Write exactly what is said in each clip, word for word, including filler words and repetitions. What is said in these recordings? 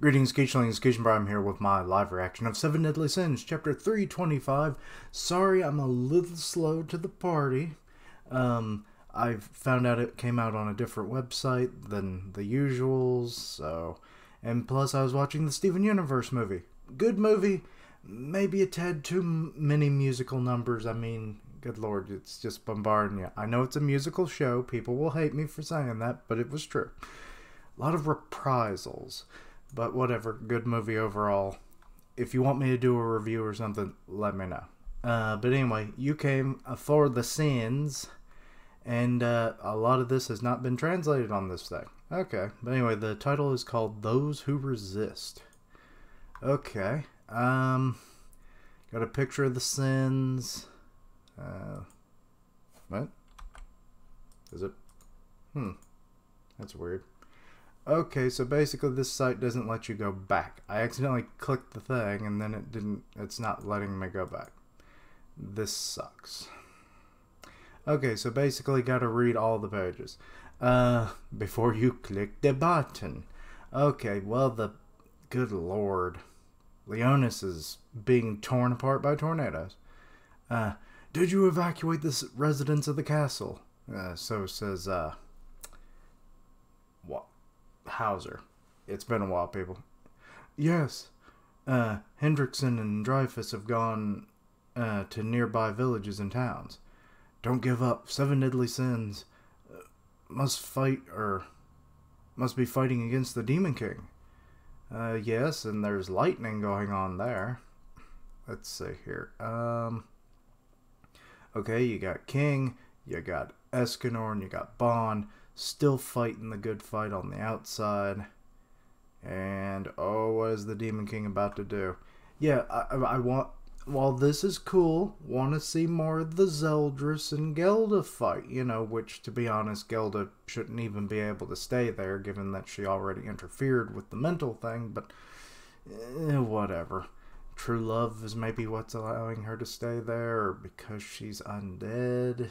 Greetings, Cagelings. Cagelbar, I'm here with my live reaction of Seven Deadly Sins, Chapter three twenty-five. Sorry, I'm a little slow to the party. Um, I found out it came out on a different website than the usuals, so... And plus, I was watching the Steven Universe movie. Good movie. Maybe a tad too many musical numbers. I mean, good lord, it's just bombarding you. I know it's a musical show. People will hate me for saying that, but it was true. A lot of reprisals. But whatever, good movie overall. If you want me to do a review or something, let me know. Uh, but anyway, you came for the sins, and uh, a lot of this has not been translated on this thing. Okay, but anyway, the title is called Those Who Resist. Okay, um, got a picture of the sins. Uh, what? Is it? Hmm, that's weird. Okay, so basically this site doesn't let you go back. I accidentally clicked the thing and then it didn't, it's not letting me go back. This sucks. Okay, so basically gotta read all the pages uh, before you click the button. Okay, well the, good lord. Leonis is being torn apart by tornadoes. Uh, did you evacuate the residents of the castle? Uh, so says, uh, what? Hauser. It's been a while, people. Yes. Uh, Hendrickson and Dreyfus have gone uh, to nearby villages and towns. Don't give up. Seven Deadly Sins uh, must fight, or must be fighting against the Demon King. Uh, yes, and there's lightning going on there. Let's see here. Um, okay, you got King, you got Escanor, and you got Bond. Still fighting the good fight on the outside. And, oh, what is the Demon King about to do? Yeah, I, I want... While this is cool, want to see more of the Zeldris and Gelda fight. You know, which, to be honest, Gelda shouldn't even be able to stay there, given that she already interfered with the mental thing, but... Eh, whatever. True love is maybe what's allowing her to stay there, or because she's undead...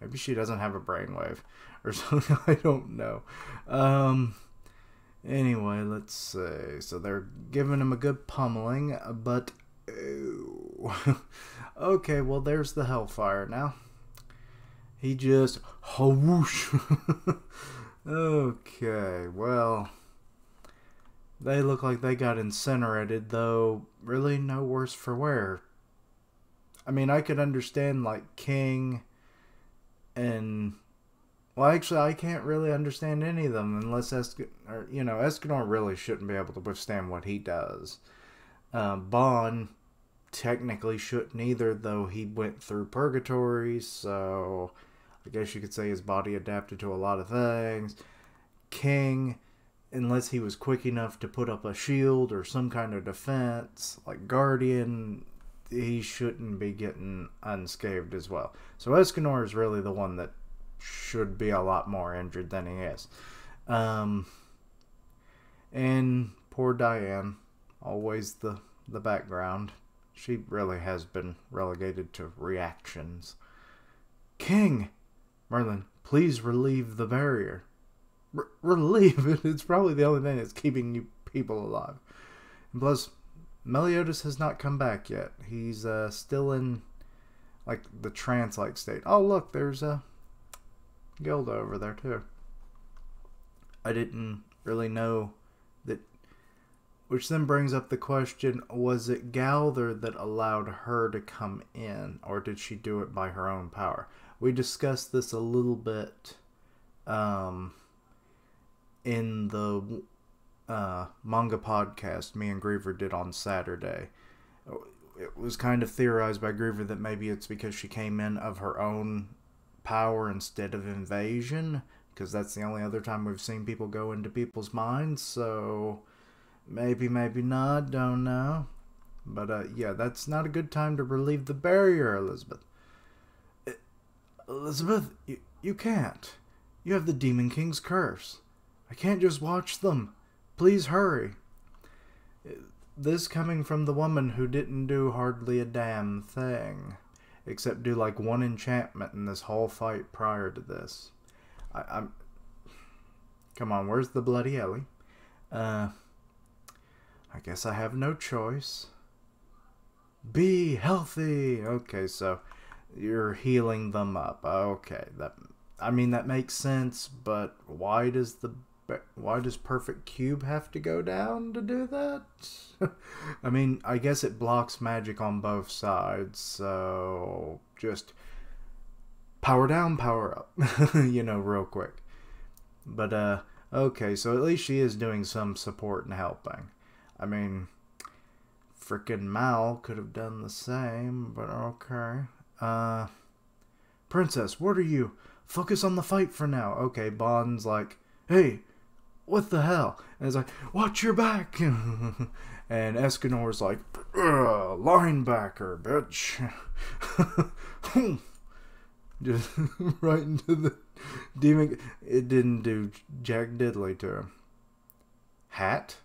Maybe she doesn't have a brainwave or something. I don't know. Um, anyway, let's see. So they're giving him a good pummeling, but... okay, well, there's the hellfire now. He just... whoosh. Okay, well... They look like they got incinerated, though really no worse for wear. I mean, I could understand, like, King... And, well, actually, I can't really understand any of them unless, Esc or, you know, Escanor really shouldn't be able to withstand what he does. Uh, Bond technically shouldn't either, though he went through purgatory, so I guess you could say his body adapted to a lot of things. King, unless he was quick enough to put up a shield or some kind of defense, like Guardian... he shouldn't be getting unscathed as well. So Escanor is really the one that should be a lot more injured than he is. Um, and poor Diane, always the, the background. She really has been relegated to reactions. King! Merlin, please relieve the barrier. R relieve it? It's probably the only thing that's keeping you people alive. And plus... Meliodas has not come back yet. He's uh, still in like the trance-like state. Oh, look, there's a Gelda over there too. I didn't really know that, which then brings up the question, was it Gowther that allowed her to come in, or did she do it by her own power? We discussed this a little bit um, in the Uh, manga podcast me and Griever did on Saturday. It was kind of theorized by Griever that maybe it's because she came in of her own power instead of invasion, because that's the only other time we've seen people go into people's minds, so maybe, maybe not, don't know. But uh, yeah, that's not a good time to relieve the barrier, Elizabeth. It, Elizabeth, you, you can't. You have the Demon King's curse. I can't just watch them. Please hurry. This coming from the woman who didn't do hardly a damn thing, except do like one enchantment in this whole fight prior to this. I, I'm. Come on, where's the bloody Ellie? Uh, I guess I have no choice. Be healthy! Okay, so you're healing them up. Okay, that, I mean, that makes sense, but why does the why does Perfect Cube have to go down to do that? I mean, I guess it blocks magic on both sides, so just power down, power up, you know, real quick. But, uh, okay, so at least she is doing some support and helping. I mean, frickin' Mal could have done the same, but okay. Uh, Princess, what are you? Focus on the fight for now. Okay, Bond's like, hey, what the hell? And it's like, watch your back. And Escanor's like, linebacker, bitch. Just right into the demon. It didn't do jack diddly to him. Hat?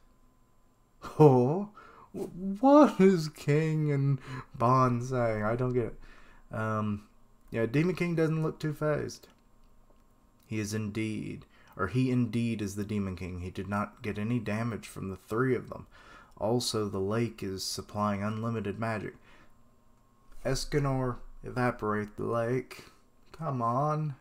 Oh, what is King and Bond saying? I don't get it. Um, yeah, Demon King doesn't look too fazed. He is indeed, or he indeed is the Demon King. He did not get any damage from the three of them. Also, the lake is supplying unlimited magic. Escanor, evaporate the lake. Come on.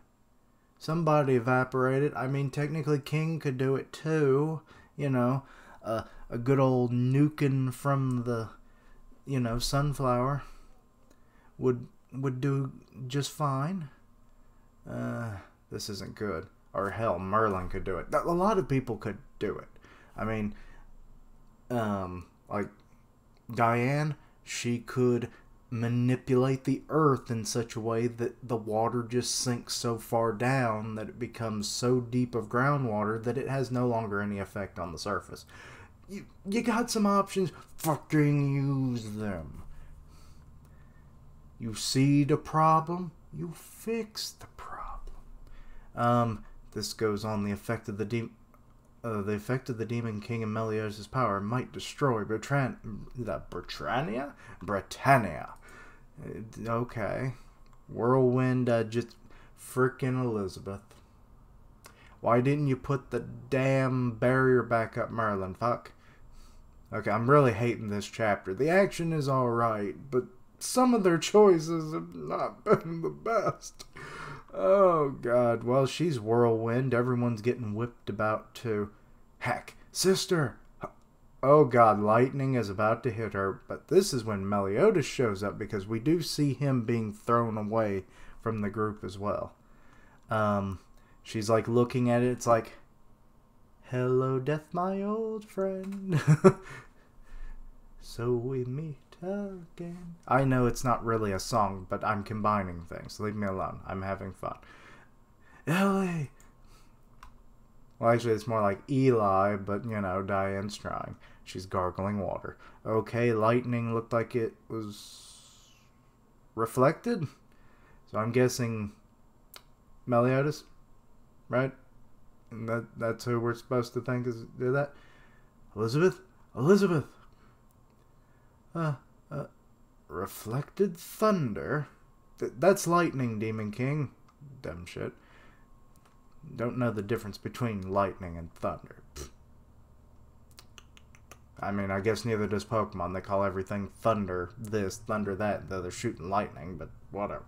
Somebody evaporate it. I mean, technically King could do it too. You know, uh, a good old nuking from the, you know, sunflower would would do just fine. Uh, this isn't good. Or hell, Merlin could do it. A lot of people could do it. I mean, um, like Diane, she could manipulate the earth in such a way that the water just sinks so far down that it becomes so deep of groundwater that it has no longer any effect on the surface. You, you got some options. Fucking use them. You see the problem, you fix the problem. Um, this goes on. The effect of the de uh, the effect of the Demon King and Meliodas' power might destroy Bertran the Britannia, Britannia. Okay, whirlwind. Uh, just frickin' Elizabeth. Why didn't you put the damn barrier back up, Merlin? Fuck. Okay, I'm really hating this chapter. The action is all right, but some of their choices have not been the best. Oh, God. Well, she's whirlwind. Everyone's getting whipped about to... Heck, sister! Oh, God, lightning is about to hit her. But this is when Meliodas shows up, because we do see him being thrown away from the group as well. Um, she's, like, looking at it. It's like, hello, death, my old friend. So we meet again. I know it's not really a song, but I'm combining things. Leave me alone. I'm having fun. Ellie! Well, actually, it's more like Eli, but, you know, Diane's trying. She's gargling water. Okay, lightning looked like it was reflected? So I'm guessing Meliodas, right? And that, that's who we're supposed to think is did that? Elizabeth? Elizabeth! Uh... Uh, reflected thunder? Th that's lightning, Demon King. Dumb shit. Don't know the difference between lightning and thunder. Pfft. I mean, I guess neither does Pokemon. They call everything thunder this, thunder that, though they're shooting lightning, but whatever.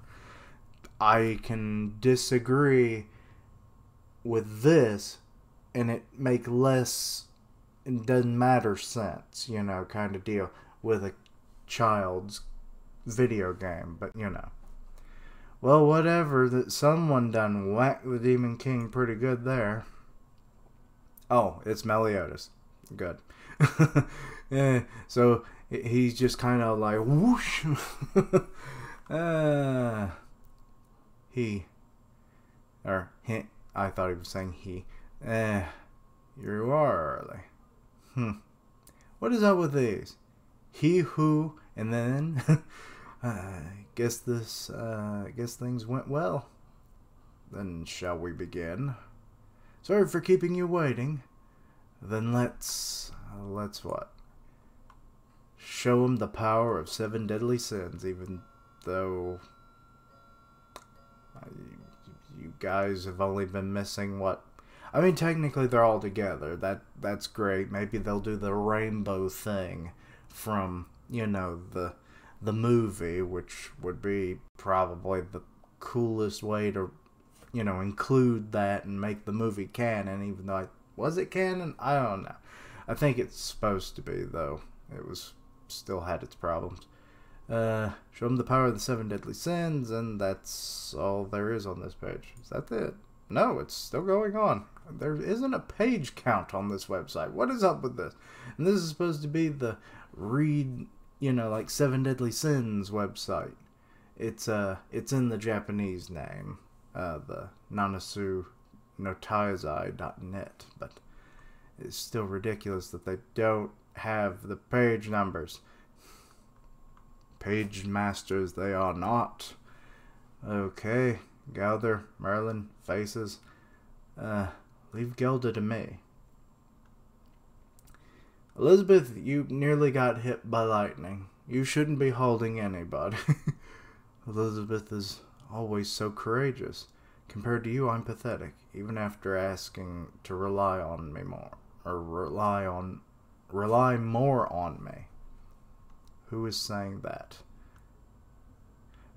I can disagree with this, and it make less, it doesn't matter sense, you know, kind of deal. With a child's video game, but you know. Well, whatever, that someone done whacked the Demon King pretty good there. Oh, it's Meliodas. Good. Yeah, so he's just kind of like whoosh. uh, he, or he, I thought he was saying he. Eh, uh, you are early. Hmm. What is up with these? He who, and then, I uh, guess this, uh, guess things went well. Then shall we begin? Sorry for keeping you waiting. Then let's, uh, let's what? Show him the power of Seven Deadly Sins, even though I, you guys have only been missing, what? I mean, technically they're all together. That that's great. Maybe they'll do the rainbow thing from, you know, the the movie, which would be probably the coolest way to, you know, include that and make the movie canon. Even though, I, was it canon? I don't know. I think it's supposed to be, though. It was still had its problems. Uh, show them the power of the Seven Deadly Sins, and that's all there is on this page. Is that it? No, it's still going on. There isn't a page count on this website. What is up with this? And this is supposed to be the read, you know, like Seven Deadly Sins website. It's uh, it's in the Japanese name, uh, the nanasu no taizai dot net, but it's still ridiculous that they don't have the page numbers. Page masters they are not. Okay. Gowther, Merlin, faces. Uh, leave Gelda to me. Elizabeth, you nearly got hit by lightning. You shouldn't be holding anybody. Elizabeth is always so courageous. Compared to you, I'm pathetic, even after asking to rely on me more. Or rely on... Rely more on me. Who is saying that?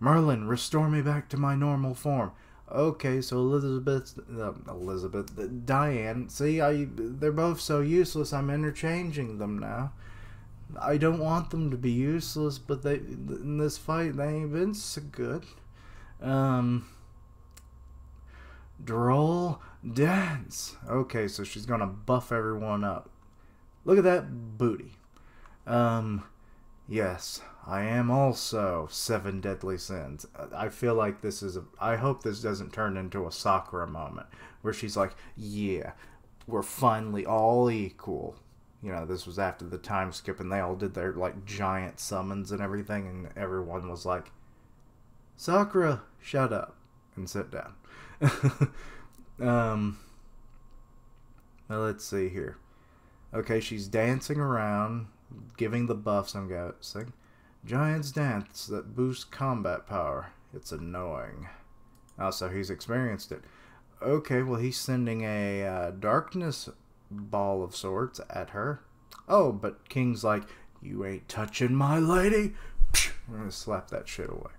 Merlin, restore me back to my normal form. Okay, so Elizabeth, uh, Elizabeth, uh, Diane, see, I, they're both so useless, I'm interchanging them now. I don't want them to be useless, but they, in this fight, they ain't been so good. Um, droll, dance. Okay, so she's gonna buff everyone up. Look at that booty. Um... Yes, I am also Seven Deadly Sins. I feel like this is a... I hope this doesn't turn into a Sakura moment where she's like, yeah, we're finally all equal. You know, this was after the time skip and they all did their, like, giant summons and everything, and everyone was like, Sakura, shut up and sit down. um, now let's see here. Okay, she's dancing around, giving the buffs, I'm guessing. Giants dance that boost combat power. It's annoying. Oh, so he's experienced it. Okay, well, he's sending a uh, darkness ball of sorts at her. Oh, but King's like, you ain't touching my lady. I'm gonna slap that shit away.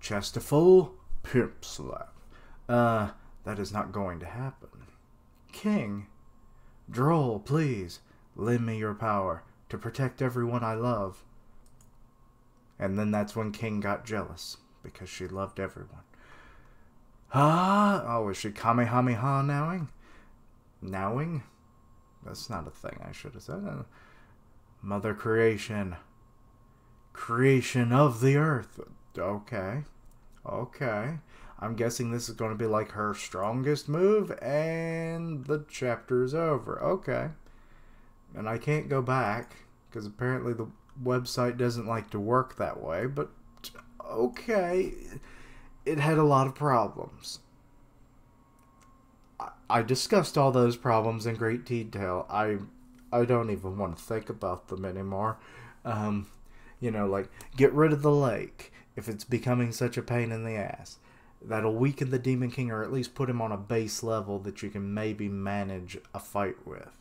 Chesterful pimp slap. Uh, that is not going to happen. King, droll, please. Lend me your power to protect everyone I love. And then that's when King got jealous because she loved everyone. Ah! Oh, is she Kamehameha nowing? Nowing? That's not a thing I should have said. Mother creation. Creation of the earth. Okay. Okay. I'm guessing this is going to be like her strongest move and the chapter is over. Okay. And I can't go back, because apparently the website doesn't like to work that way, but okay, it had a lot of problems. I discussed all those problems in great detail. I I don't even want to think about them anymore. Um, you know, like, get rid of the lake, if it's becoming such a pain in the ass. That'll weaken the Demon King, or at least put him on a base level that you can maybe manage a fight with.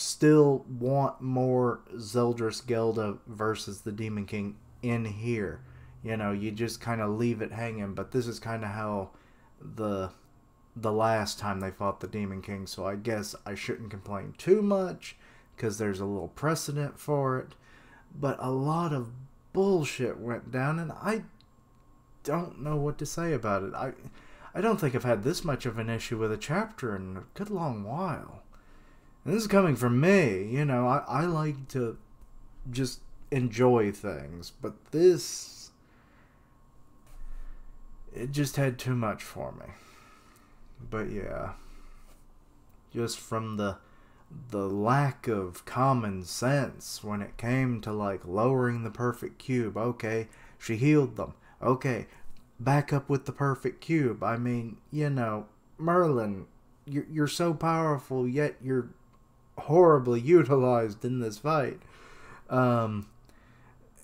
Still want more Zeldris Gelda versus the Demon King in here. You know, you just kind of leave it hanging, but this is kind of how the the last time they fought the Demon King, so I guess I shouldn't complain too much because there's a little precedent for it, but a lot of bullshit went down and I don't know what to say about it. I, I don't think I've had this much of an issue with a chapter in a good long while. And this is coming from me, you know, I, I like to just enjoy things, but this, it just had too much for me. But yeah, just from the, the lack of common sense when it came to, like, lowering the perfect cube. Okay, she healed them. Okay, back up with the perfect cube. I mean, you know, Merlin, you're, you're so powerful, yet you're horribly utilized in this fight. Um,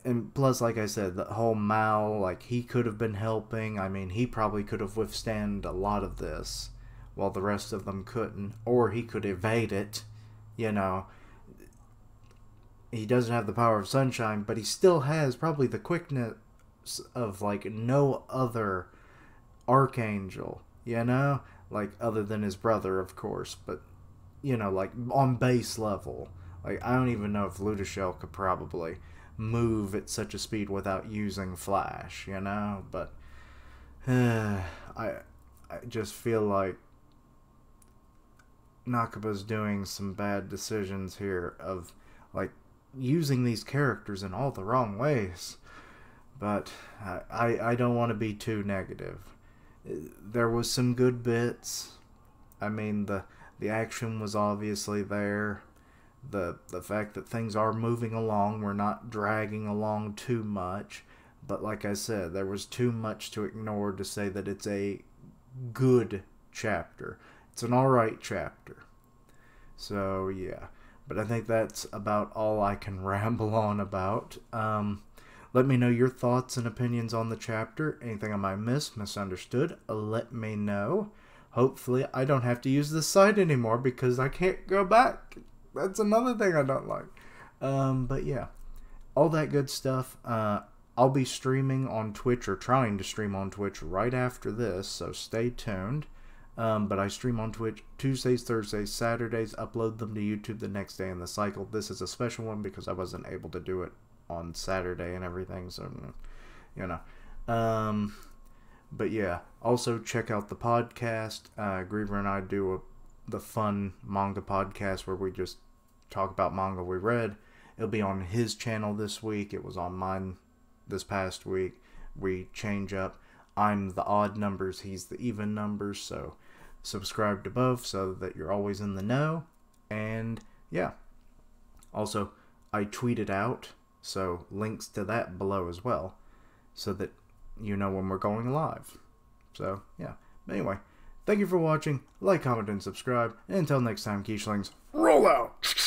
and plus, like I said, the whole Mal, like, he could have been helping. I mean, he probably could have withstand a lot of this while the rest of them couldn't. Or he could evade it, you know. He doesn't have the power of sunshine, but he still has probably the quickness of, like, no other archangel, you know? Like, other than his brother, of course, but, you know, like, on base level. Like, I don't even know if Ludichel could probably move at such a speed without using Flash, you know? But uh, I, I just feel like Nakaba's doing some bad decisions here of, like, using these characters in all the wrong ways. But I, I, I don't want to be too negative. There was some good bits. I mean, the, the action was obviously there. The, the fact that things are moving along, we're not dragging along too much, but like I said, there was too much to ignore to say that it's a good chapter. It's an alright chapter. So, yeah. But I think that's about all I can ramble on about. Um, let me know your thoughts and opinions on the chapter. Anything I might miss, misunderstood, let me know. Hopefully I don't have to use this site anymore because I can't go back. That's another thing I don't like. Um, but yeah, all that good stuff. Uh, I'll be streaming on Twitch, or trying to stream on Twitch right after this, so stay tuned. Um, but I stream on Twitch Tuesdays, Thursdays, Saturdays, upload them to YouTube the next day in the cycle. This is a special one because I wasn't able to do it on Saturday and everything, so, you know. Um, but yeah, also check out the podcast. Uh, Griever and I do a, the fun manga podcast where we just talk about manga we read. It'll be on his channel this week. It was on mine this past week. We change up. I'm the odd numbers, he's the even numbers, so subscribe to both so that you're always in the know. And yeah, also I tweeted out, so links to that below as well, so that you know when we're going live. So yeah, but anyway, thank you for watching. Like, comment, and subscribe. And until next time, Keishlings, roll out!